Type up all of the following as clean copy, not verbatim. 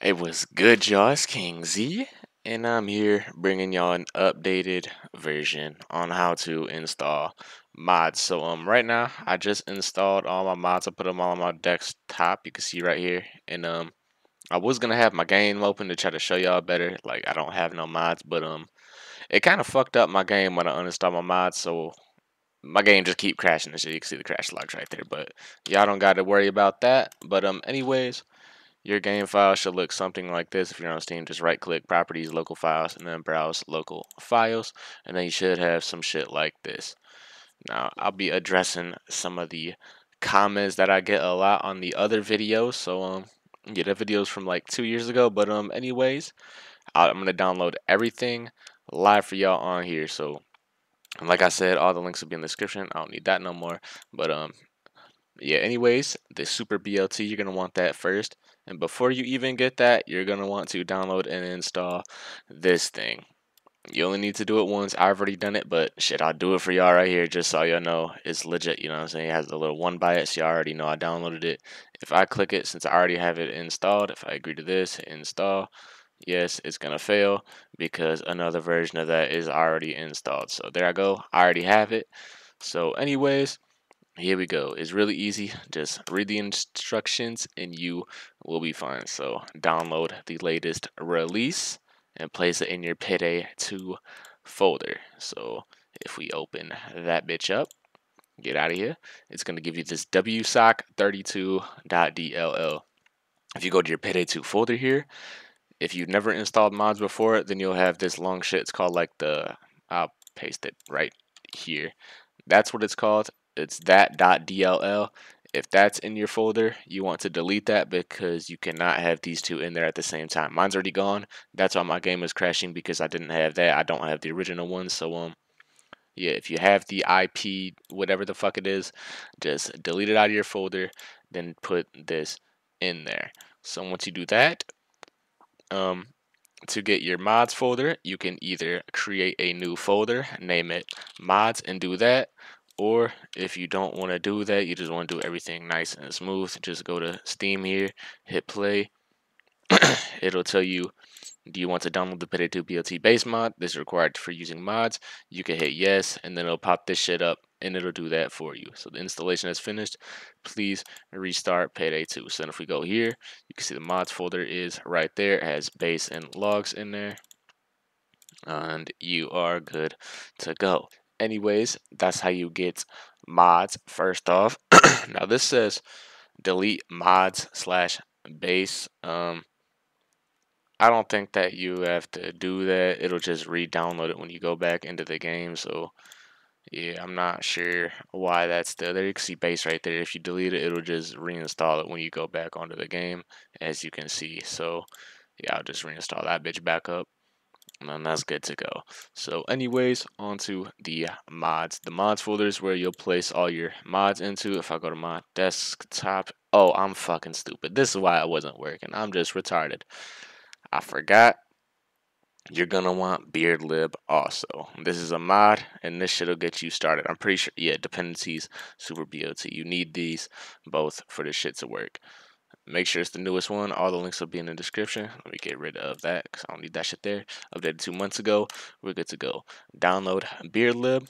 Hey, what's good, y'all? It's King Z, and I'm here bringing y'all an updated version on how to install mods. So right now, I just installed all my mods. I put them all on my desktop. You can see right here. And I was gonna have my game open to try to show y'all better. Like, I don't have no mods, but it kind of fucked up my game when I uninstalled my mods. So my game just keep crashing and shit. You can see the crash logs right there. But y'all don't got to worry about that. But anyways. Your game file should look something like this. If you're on Steam, just right-click Properties, Local Files, and then Browse Local Files. And then you should have some shit like this. Now, I'll be addressing some of the comments that I get a lot on the other videos. So, yeah, that video's from like 2 years ago. But, anyways, I'm going to download everything live for y'all on here. So, like I said, all the links will be in the description. I don't need that no more. But, yeah, anyways, the SuperBLT, you're going to want that first. And before you even get that, you're going to want to download and install this thing. You only need to do it once. I've already done it, but shit, I'll do it for y'all right here just so y'all know it's legit. You know what I'm saying? It has the little one by it, so y'all already know I downloaded it. If I click it, since I already have it installed, if I agree to this, install, yes, it's going to fail because another version of that is already installed. So there I go. I already have it. So anyways, here we go. It's really easy. Just read the instructions and you will be fine. So download the latest release and place it in your PAYDAY 2 folder. So if we open that bitch up, get out of here, it's going to give you this WSOCK32.dll. If you go to your PAYDAY 2 folder here, if you've never installed mods before, then you'll have this long shit. It's called like the, I'll paste it right here. That's what it's called. It's that.dll. If that's in your folder, you want to delete that because you cannot have these two in there at the same time. Mine's already gone. That's why my game is crashing, because I didn't have that. I don't have the original one. So yeah, if you have the IP, whatever the fuck it is, just delete it out of your folder, then put this in there. So once you do that, to get your mods folder, you can either create a new folder, name it mods, and do that. Or if you don't want to do that, you just want to do everything nice and smooth, just go to Steam here, hit play. It'll tell you, do you want to download the PAYDAY 2 BLT base mod? This is required for using mods. You can hit yes, and then it'll pop this shit up, and it'll do that for you. So the installation is finished. Please restart PAYDAY 2. So then if we go here, you can see the mods folder is right there. It has base and logs in there. And you are good to go. Anyways, that's how you get mods first off. Now this says delete mods / base. I don't think that you have to do that. It'll just re-download it when you go back into the game. So yeah, I'm not sure why that's still there. You can see base right there. If you delete it, it'll just reinstall it when you go back onto the game, as you can see. So yeah, I'll just reinstall that bitch back up. And that's good to go. So anyways, on to the mods. The mods folder is where you'll place all your mods into. If I go to my desktop, oh, I'm fucking stupid. This is why it wasn't working. I'm just retarded. I forgot. You're going to want BeardLib also. This is a mod, and this shit will get you started. I'm pretty sure, yeah, dependencies, SuperBLT. You need these both for this shit to work. Make sure it's the newest one. All the links will be in the description. Let me get rid of that because I don't need that shit there. Updated 2 months ago. We're good to go. Download BeardLib.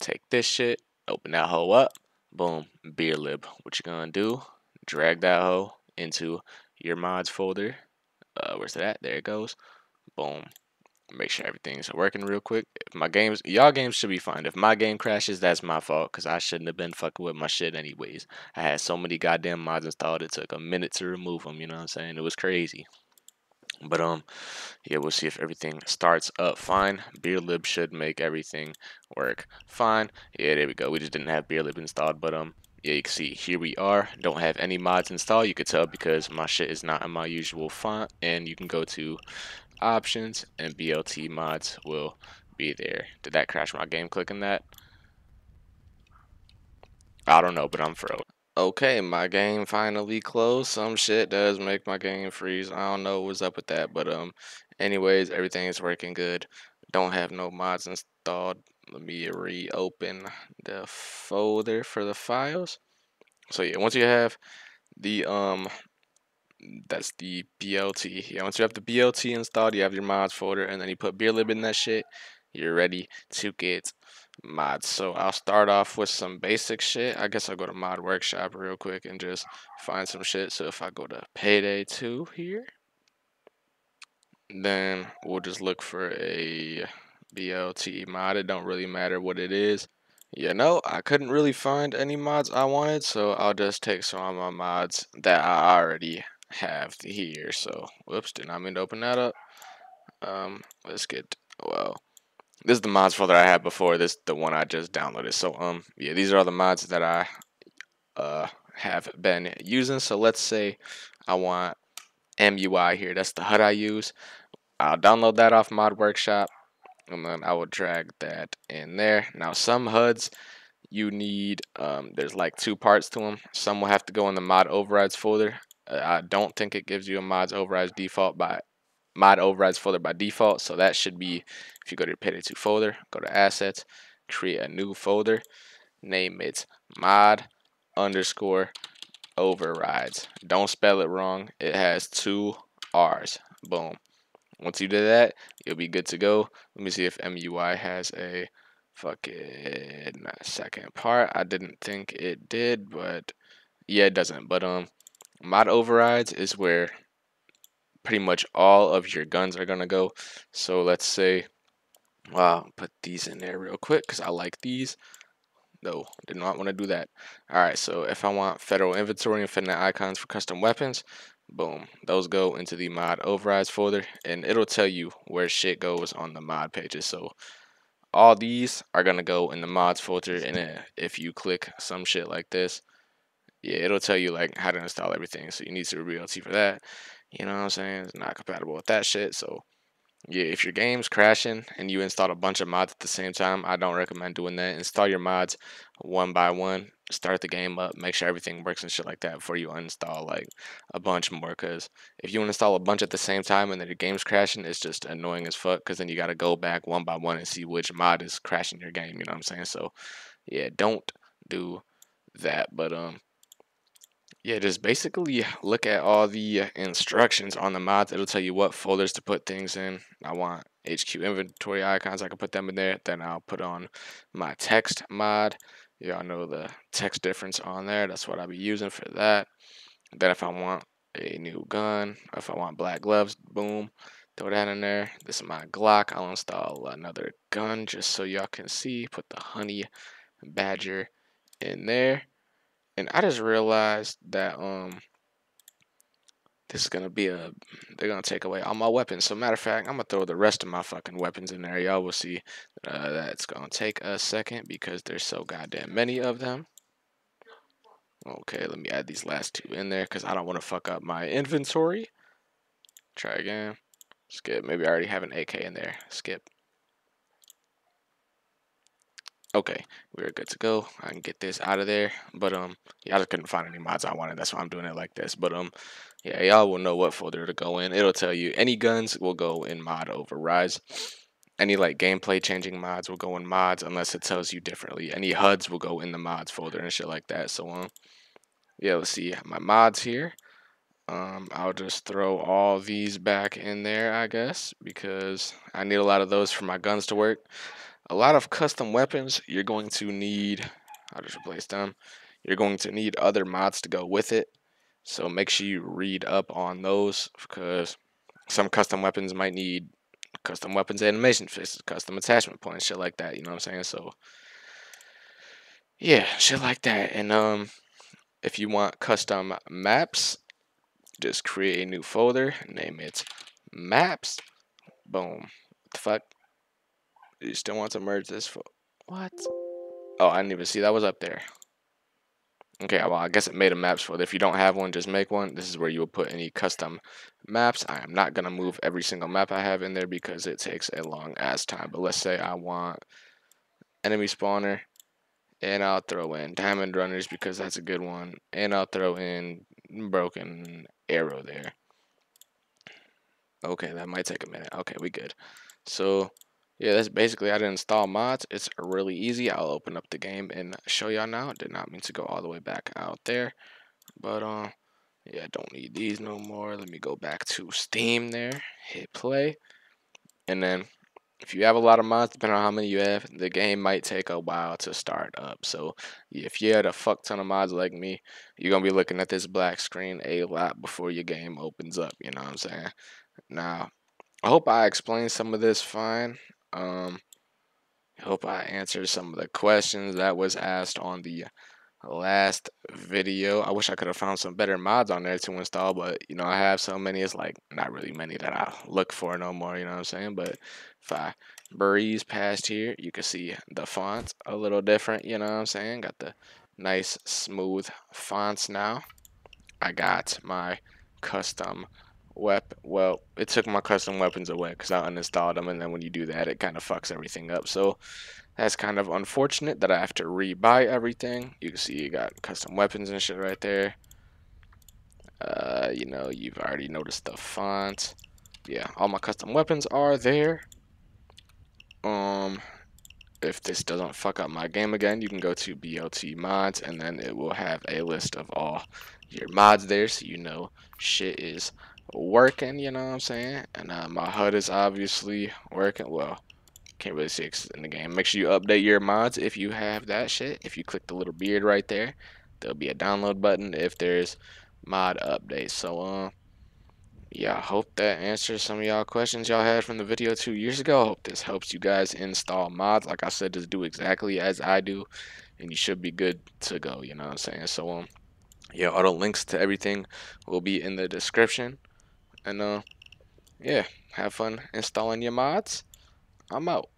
Take this shit. Open that hoe up. Boom. BeardLib. What you gonna do? Drag that hoe into your mods folder. Where's that? There it goes. Boom. Make sure everything's working real quick. If my games, y'all games should be fine. If my game crashes, that's my fault, because I shouldn't have been fucking with my shit anyways. I had so many goddamn mods installed, it took a minute to remove them, you know what I'm saying? It was crazy. But yeah, we'll see if everything starts up fine. BeardLib should make everything work fine. Yeah, there we go. We just didn't have BeardLib installed, but yeah, you can see here we are. Don't have any mods installed. You could tell because my shit is not in my usual font. And you can go to options and BLT mods will be there. Did that crash my game clicking that? I don't know, but I'm froze. Okay, my game finally closed. Some shit does make my game freeze. I don't know what's up with that, but anyways, everything is working good. Don't have no mods installed. Let me reopen the folder for the files. So yeah, once you have the that's the BLT. Yeah, once you have the BLT installed, you have your mods folder, and then you put BeardLib in that shit, you're ready to get mods. So I'll start off with some basic shit. I guess I'll go to Mod Workshop real quick and just find some shit. So if I go to Payday 2 here, then we'll just look for a BLT mod. It don't really matter what it is. You know, I couldn't really find any mods I wanted, so I'll just take some of my mods that I already have here. So, whoops, did not mean to open that up. Let's get, well, this is the mods folder I had before. This is the one I just downloaded. So, yeah, these are all the mods that I have been using. So, let's say I want MUI here. That's the HUD I use. I'll download that off Mod Workshop, and then I will drag that in there. Now, some HUDs you need, there's like two parts to them. Some will have to go in the mod overrides folder. I don't think it gives you a mod overrides folder by default. So that should be, if you go to your Payday 2 folder, go to assets, create a new folder, name it mod_overrides. Don't spell it wrong. It has two R's. Boom. Once you do that, you'll be good to go. Let me see if MUI has a fucking second part. I didn't think it did, but yeah, it doesn't. But mod overrides is where pretty much all of your guns are gonna go. So let's say, well, put these in there real quick because I like these. No, did not want to do that. All right, so if I want federal inventory and finite icons for custom weapons, boom, those go into the mod overrides folder, and it'll tell you where shit goes on the mod pages. So all these are gonna go in the mods folder, and then if you click some shit like this, yeah, it'll tell you like how to install everything. So you need SuperBLT for that. You know what I'm saying? It's not compatible with that shit. So yeah, if your game's crashing and you install a bunch of mods at the same time, I don't recommend doing that. Install your mods one by one. Start the game up, make sure everything works and shit like that before you uninstall like a bunch more, because if you install a bunch at the same time and then your game's crashing, it's just annoying as fuck, because then you got to go back one by one and see which mod is crashing your game, you know what I'm saying? So yeah, don't do that. But yeah, just basically look at all the instructions on the mods. It'll tell you what folders to put things in. I want HQ inventory icons, I can put them in there. Then I'll put on my text mod. Y'all know the text difference on there. That's what I'll be using for that. Then if I want a new gun, if I want black gloves, boom, throw that in there. This is my Glock. I'll install another gun just so y'all can see. Put the honey badger in there. And I just realized that this is gonna be a, they're gonna take away all my weapons. So matter of fact, I'm gonna throw the rest of my fucking weapons in there. Y'all will see that's gonna take a second because there's so goddamn many of them. Okay, let me add these last two in there because I don't want to fuck up my inventory. Try again. Skip. Maybe I already have an AK in there. Skip. Okay, we're good to go. I can get this out of there. But yeah, I just couldn't find any mods I wanted. That's why I'm doing it like this. But yeah, y'all will know what folder to go in. It'll tell you any guns will go in mod overrides. Any like gameplay changing mods will go in mods unless it tells you differently. Any HUDs will go in the mods folder and shit like that. So yeah, let's see my mods here. I'll just throw all these back in there, I guess, because I need a lot of those for my guns to work. A lot of custom weapons you're going to need, I'll just replace them. You're going to need other mods to go with it, so make sure you read up on those, because some custom weapons might need custom weapons animation fixes, custom attachment points, shit like that, you know what I'm saying? So yeah, shit like that. And if you want custom maps, just create a new folder, name it maps, boom. What the fuck? You still want to merge this for what? Oh, I didn't even see that was up there. Okay, well, I guess it made a maps folder. If you don't have one, just make one. This is where you will put any custom maps. I am not going to move every single map I have in there because it takes a long ass time. But let's say I want enemy spawner, and I'll throw in diamond runners because that's a good one. And I'll throw in broken arrow there. Okay, that might take a minute. Okay, we good. So yeah, that's basically how to install mods. It's really easy. I'll open up the game and show y'all now. Did not mean to go all the way back out there. But Yeah, I don't need these no more. Let me go back to Steam there, hit play, and then if you have a lot of mods, depending on how many you have, the game might take a while to start up. So if you had a fuck ton of mods like me, you're going to be looking at this black screen a lot before your game opens up, you know what I'm saying? Now, I hope I explained some of this fine. I hope I answered some of the questions that was asked on the last video. I wish I could have found some better mods on there to install, but you know, I have so many, it's like not really many that I look for no more, you know what I'm saying? But if I breeze past here, you can see the font a little different, you know what I'm saying? Got the nice smooth fonts now. I got my custom weapon. Well, it took my custom weapons away because I uninstalled them, and then when you do that, it kind of fucks everything up. So that's kind of unfortunate that I have to rebuy everything. You can see you got custom weapons and shit right there. You know, you've already noticed the font. Yeah, all my custom weapons are there. If this doesn't fuck up my game again, you can go to BLT mods, and then it will have a list of all your mods there, so you know shit is working, you know what I'm saying? And my HUD is obviously working. Well, can't really see it in the game. Make sure you update your mods if you have that shit. If you click the little beard right there, there'll be a download button if there's mod updates. So yeah, I hope that answers some of y'all questions y'all had from the video 2 years ago. I hope this helps you guys install mods. Like I said, just do exactly as I do and you should be good to go, you know what I'm saying? So yeah, all the links to everything will be in the description, and yeah, have fun installing your mods. I'm out.